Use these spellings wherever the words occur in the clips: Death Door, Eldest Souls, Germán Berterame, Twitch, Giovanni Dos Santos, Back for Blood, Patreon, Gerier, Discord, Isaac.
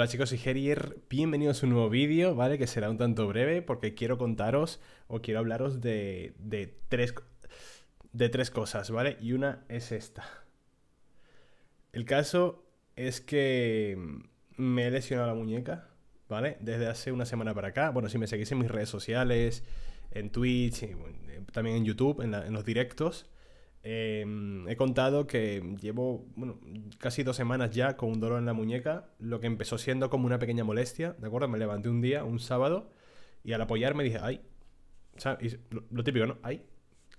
Hola chicos, soy Gerier, bienvenidos a un nuevo vídeo, ¿vale? Que será un tanto breve porque quiero contaros o quiero hablaros de tres cosas, ¿vale? Y una es esta. El caso es que me he lesionado la muñeca, ¿vale? Desde hace una semana para acá. Bueno, si me seguís en mis redes sociales, en Twitch, también en YouTube, en los directos, he contado que llevo casi 2 semanas ya con un dolor en la muñeca. Lo que empezó siendo como una pequeña molestia, ¿de acuerdo? Me levanté un día, un sábado, y al apoyarme dije, ¡ay! ¿Sabes? Y lo típico, ¿no? ¡Ay!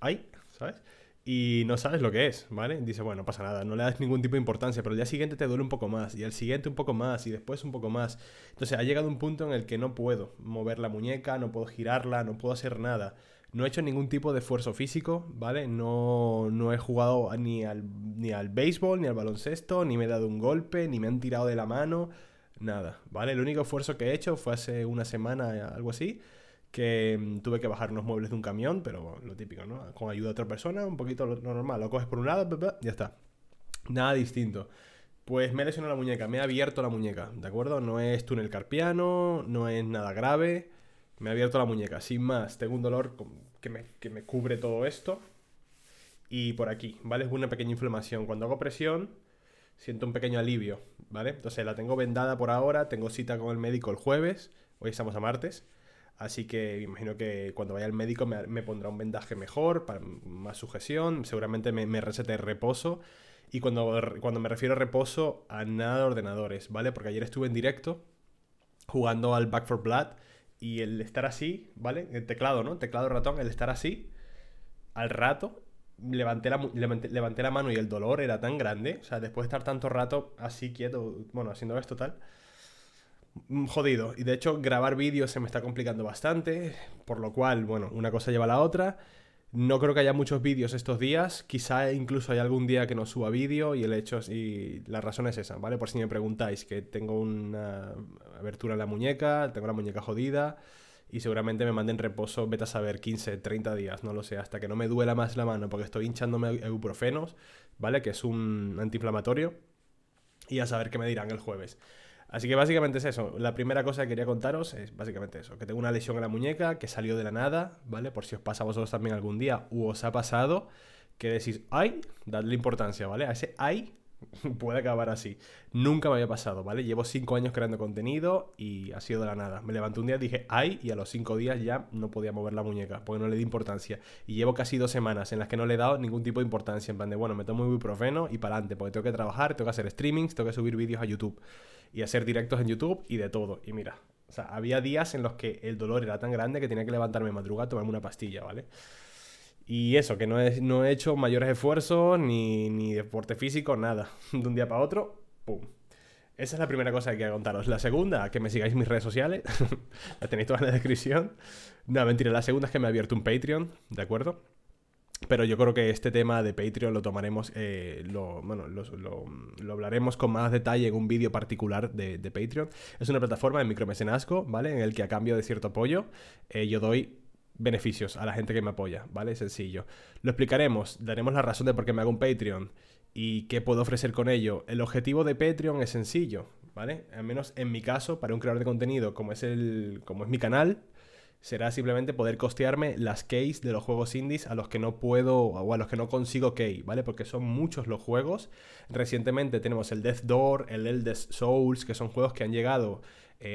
¡Ay! ¿Sabes? Y no sabes lo que es, ¿vale? Dice, bueno, no pasa nada, no le das ningún tipo de importancia, pero al día siguiente te duele un poco más, y al siguiente un poco más, y después un poco más. Entonces ha llegado un punto en el que no puedo mover la muñeca, no puedo girarla, no puedo hacer nada. No he hecho ningún tipo de esfuerzo físico, ¿vale? No he jugado ni al béisbol, ni al baloncesto, ni me he dado un golpe, ni me han tirado de la mano, nada, ¿vale? El único esfuerzo que he hecho fue hace una semana, algo así, que tuve que bajar unos muebles de un camión, pero bueno, lo típico, ¿no? Con ayuda de otra persona, un poquito lo normal, lo coges por un lado, ya está. Nada distinto. Pues me he lesionado la muñeca, me he abierto la muñeca, ¿de acuerdo? No es túnel carpiano, no es nada grave. Me ha abierto la muñeca, sin más. Tengo un dolor que me cubre todo esto. Y por aquí, ¿vale? Es una pequeña inflamación. Cuando hago presión, siento un pequeño alivio, ¿vale? Entonces la tengo vendada por ahora. Tengo cita con el médico el jueves. Hoy estamos a martes. Así que me imagino que cuando vaya al médico me pondrá un vendaje mejor, para más sujeción. Seguramente me recete reposo. Y cuando me refiero a reposo, a nada de ordenadores, ¿vale? Porque ayer estuve en directo jugando al Back for Blood. Y el estar así, ¿vale? El teclado, ¿no? Teclado, ratón, el estar así, al rato, levanté la mano y el dolor era tan grande. O sea, después de estar tanto rato así quieto, bueno, haciendo esto tal, jodido. Y de hecho, grabar vídeos se me está complicando bastante, por lo cual, bueno, una cosa lleva a la otra. No creo que haya muchos vídeos estos días. Quizá incluso haya algún día que no suba vídeo y la razón es esa, ¿vale? Por si me preguntáis, que tengo una abertura en la muñeca, tengo la muñeca jodida y seguramente me manden reposo, vete a saber, 15, 30 días, no lo sé, hasta que no me duela más la mano porque estoy hinchándome ibuprofenos, ¿vale? Que es un antiinflamatorio, y a saber qué me dirán el jueves. Así que básicamente es eso. La primera cosa que quería contaros es básicamente eso. Que tengo una lesión en la muñeca que salió de la nada, ¿vale? Por si os pasa a vosotros también algún día u os ha pasado, que decís, ¡ay! Dadle importancia, ¿vale? A ese ¡ay! Puede acabar así. Nunca me había pasado, ¿vale? Llevo 5 años creando contenido y ha sido de la nada. Me levanté un día, dije ¡ay! Y a los 5 días ya no podía mover la muñeca porque no le di importancia. Y llevo casi 2 semanas en las que no le he dado ningún tipo de importancia. En plan de, bueno, me tomo ibuprofeno y para adelante, porque tengo que trabajar, tengo que hacer streamings, tengo que subir vídeos a YouTube y hacer directos en YouTube y de todo. Y mira, o sea, había días en los que el dolor era tan grande que tenía que levantarme de madrugada, tomarme una pastilla, ¿vale? Y eso, que no he hecho mayores esfuerzos, ni deporte físico, nada. De un día para otro, ¡pum! Esa es la primera cosa que quería contaros. La segunda, que me sigáis en mis redes sociales. Las tenéis todas en la descripción. No, mentira, la segunda es que me he abierto un Patreon, ¿de acuerdo? Pero yo creo que este tema de Patreon lo tomaremos, lo hablaremos con más detalle en un vídeo particular de Patreon. Es una plataforma de micromecenazgo, ¿vale? En el que a cambio de cierto apoyo, yo doy beneficios a la gente que me apoya, ¿vale? Sencillo. Lo explicaremos, daremos la razón de por qué me hago un Patreon y qué puedo ofrecer con ello. El objetivo de Patreon es sencillo, ¿vale? Al menos en mi caso, para un creador de contenido como es mi canal, será simplemente poder costearme las keys de los juegos indies a los que no puedo o a los que no consigo key, ¿vale? Porque son muchos los juegos. Recientemente tenemos el Death Door, el Eldest Souls, que son juegos que han llegado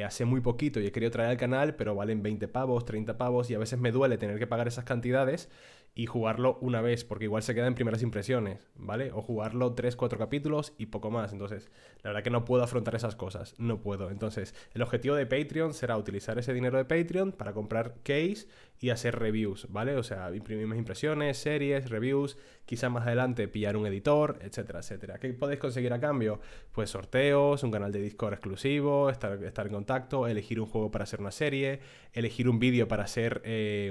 hace muy poquito y he querido traer al canal, pero valen 20 pavos, 30 pavos y a veces me duele tener que pagar esas cantidades y jugarlo una vez, porque igual se queda en primeras impresiones, ¿vale? O jugarlo 3, 4 capítulos y poco más. Entonces, la verdad que no puedo afrontar esas cosas, no puedo. Entonces, el objetivo de Patreon será utilizar ese dinero de Patreon para comprar keys y hacer reviews, ¿vale? O sea, imprimir más impresiones, series, reviews, quizás más adelante pillar un editor, etcétera, etcétera. ¿Qué podéis conseguir a cambio? Pues sorteos, un canal de Discord exclusivo, estar en contacto, elegir un juego para hacer una serie, elegir un vídeo para hacer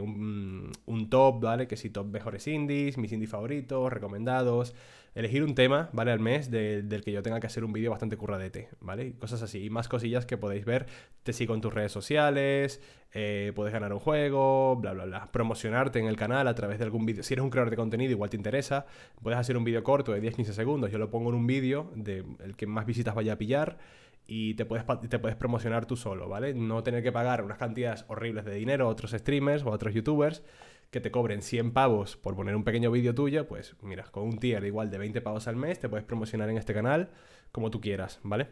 un top, ¿vale? Que si top mejores indies, mis indies favoritos, recomendados, elegir un tema, ¿vale? Al mes del que yo tenga que hacer un vídeo bastante curradete, ¿vale? Cosas así, y más cosillas que podéis ver, te sigo en tus redes sociales, puedes ganar un juego, bla, bla, bla, promocionarte en el canal a través de algún vídeo. Si eres un creador de contenido, igual te interesa, puedes hacer un vídeo corto de 10-15 segundos, yo lo pongo en un vídeo del que más visitas vaya a pillar y te puedes promocionar tú solo, ¿vale? No tener que pagar unas cantidades horribles de dinero a otros streamers o a otros youtubers que te cobren 100 pavos por poner un pequeño vídeo tuyo. Pues mira, con un tier igual de 20 pavos al mes te puedes promocionar en este canal como tú quieras, ¿vale?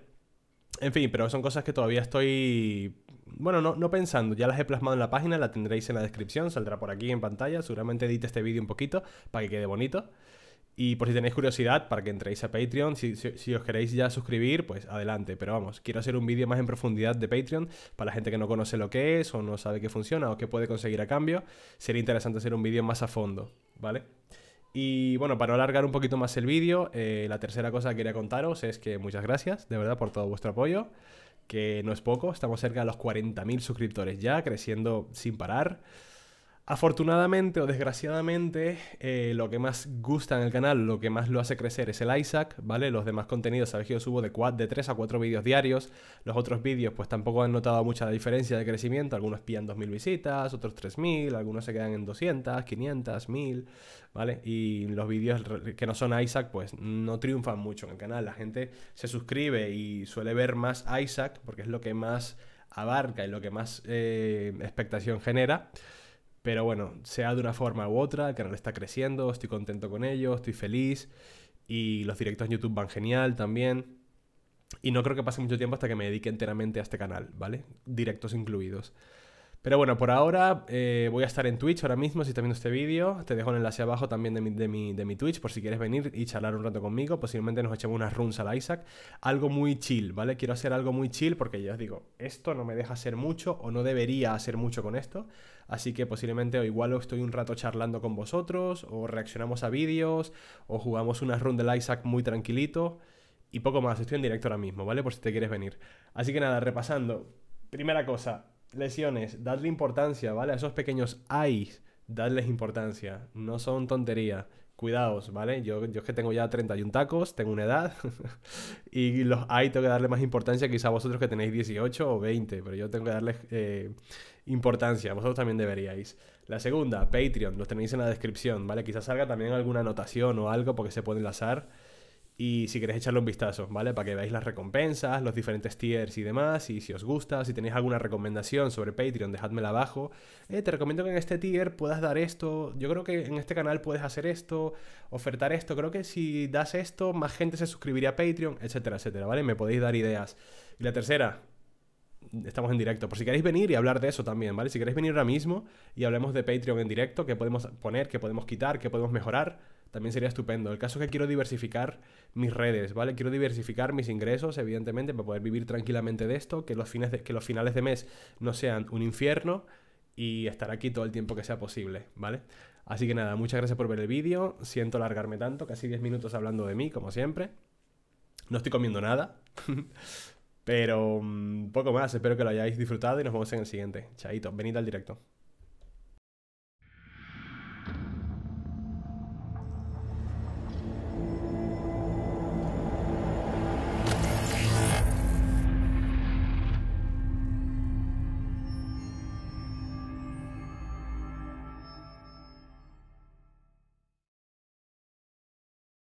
En fin, pero son cosas que todavía estoy... Bueno, no pensando, ya las he plasmado en la página, la tendréis en la descripción, saldrá por aquí en pantalla. Seguramente edite este vídeo un poquito para que quede bonito. Y por si tenéis curiosidad, para que entréis a Patreon, si os queréis ya suscribir, pues adelante. Pero vamos, quiero hacer un vídeo más en profundidad de Patreon para la gente que no conoce lo que es, o no sabe qué funciona, o qué puede conseguir a cambio. Sería interesante hacer un vídeo más a fondo, ¿vale? Y bueno, para no alargar un poquito más el vídeo, la tercera cosa que quería contaros es que muchas gracias, de verdad, por todo vuestro apoyo, que no es poco. Estamos cerca de los 40.000 suscriptores ya, creciendo sin parar. Afortunadamente o desgraciadamente, lo que más gusta en el canal, lo que más lo hace crecer es el Isaac, ¿vale? Los demás contenidos, sabéis que yo subo de 3 a 4 vídeos diarios. Los otros vídeos pues tampoco han notado mucha diferencia de crecimiento. Algunos pillan 2.000 visitas, otros 3.000, algunos se quedan en 200, 500, 1.000, ¿vale? Y los vídeos que no son Isaac pues no triunfan mucho en el canal. La gente se suscribe y suele ver más Isaac porque es lo que más abarca y lo que más expectación genera. Pero bueno, sea de una forma u otra, el canal está creciendo, estoy contento con ello, estoy feliz. Y los directos en YouTube van genial también. Y no creo que pase mucho tiempo hasta que me dedique enteramente a este canal, ¿vale? Directos incluidos. Pero bueno, por ahora voy a estar en Twitch ahora mismo, si estás viendo este vídeo. Te dejo el enlace abajo también de mi Twitch, por si quieres venir y charlar un rato conmigo. Posiblemente nos echemos unas runs al Isaac. Algo muy chill, ¿vale? Quiero hacer algo muy chill porque ya os digo, esto no me deja hacer mucho o no debería hacer mucho con esto. Así que posiblemente o igual estoy un rato charlando con vosotros, o reaccionamos a vídeos, o jugamos unas runs del Isaac muy tranquilito. Y poco más, estoy en directo ahora mismo, ¿vale? Por si te quieres venir. Así que nada, repasando. Primera cosa... lesiones, dadle importancia, ¿vale? A esos pequeños AIs, dadles importancia. No son tontería. Cuidaos, ¿vale? Yo es que tengo ya 31 tacos, tengo una edad. Y los AI tengo que darle más importancia quizá a vosotros que tenéis 18 o 20. Pero yo tengo que darles importancia. Vosotros también deberíais. La segunda, Patreon. Los tenéis en la descripción, ¿vale? Quizás salga también alguna anotación o algo porque se puede enlazar. Y si queréis echarle un vistazo, ¿vale? Para que veáis las recompensas, los diferentes tiers y demás. Y si os gusta, si tenéis alguna recomendación sobre Patreon, dejádmela abajo. Te recomiendo que en este tier puedas dar esto. Yo creo que en este canal puedes hacer esto, ofertar esto. Creo que si das esto, más gente se suscribiría a Patreon, etcétera, etcétera, ¿vale? Me podéis dar ideas. Y la tercera... estamos en directo, por si queréis venir y hablar de eso también, ¿vale? Si queréis venir ahora mismo y hablemos de Patreon en directo, qué podemos poner, qué podemos quitar, qué podemos mejorar, también sería estupendo. El caso es que quiero diversificar mis redes, ¿vale? Quiero diversificar mis ingresos, evidentemente, para poder vivir tranquilamente de esto, que los finales de mes no sean un infierno y estar aquí todo el tiempo que sea posible, ¿vale? Así que nada, muchas gracias por ver el vídeo, siento alargarme tanto, casi 10 minutos hablando de mí, como siempre. No estoy comiendo nada. Pero poco más, espero que lo hayáis disfrutado y nos vemos en el siguiente. Chaito, venid al directo.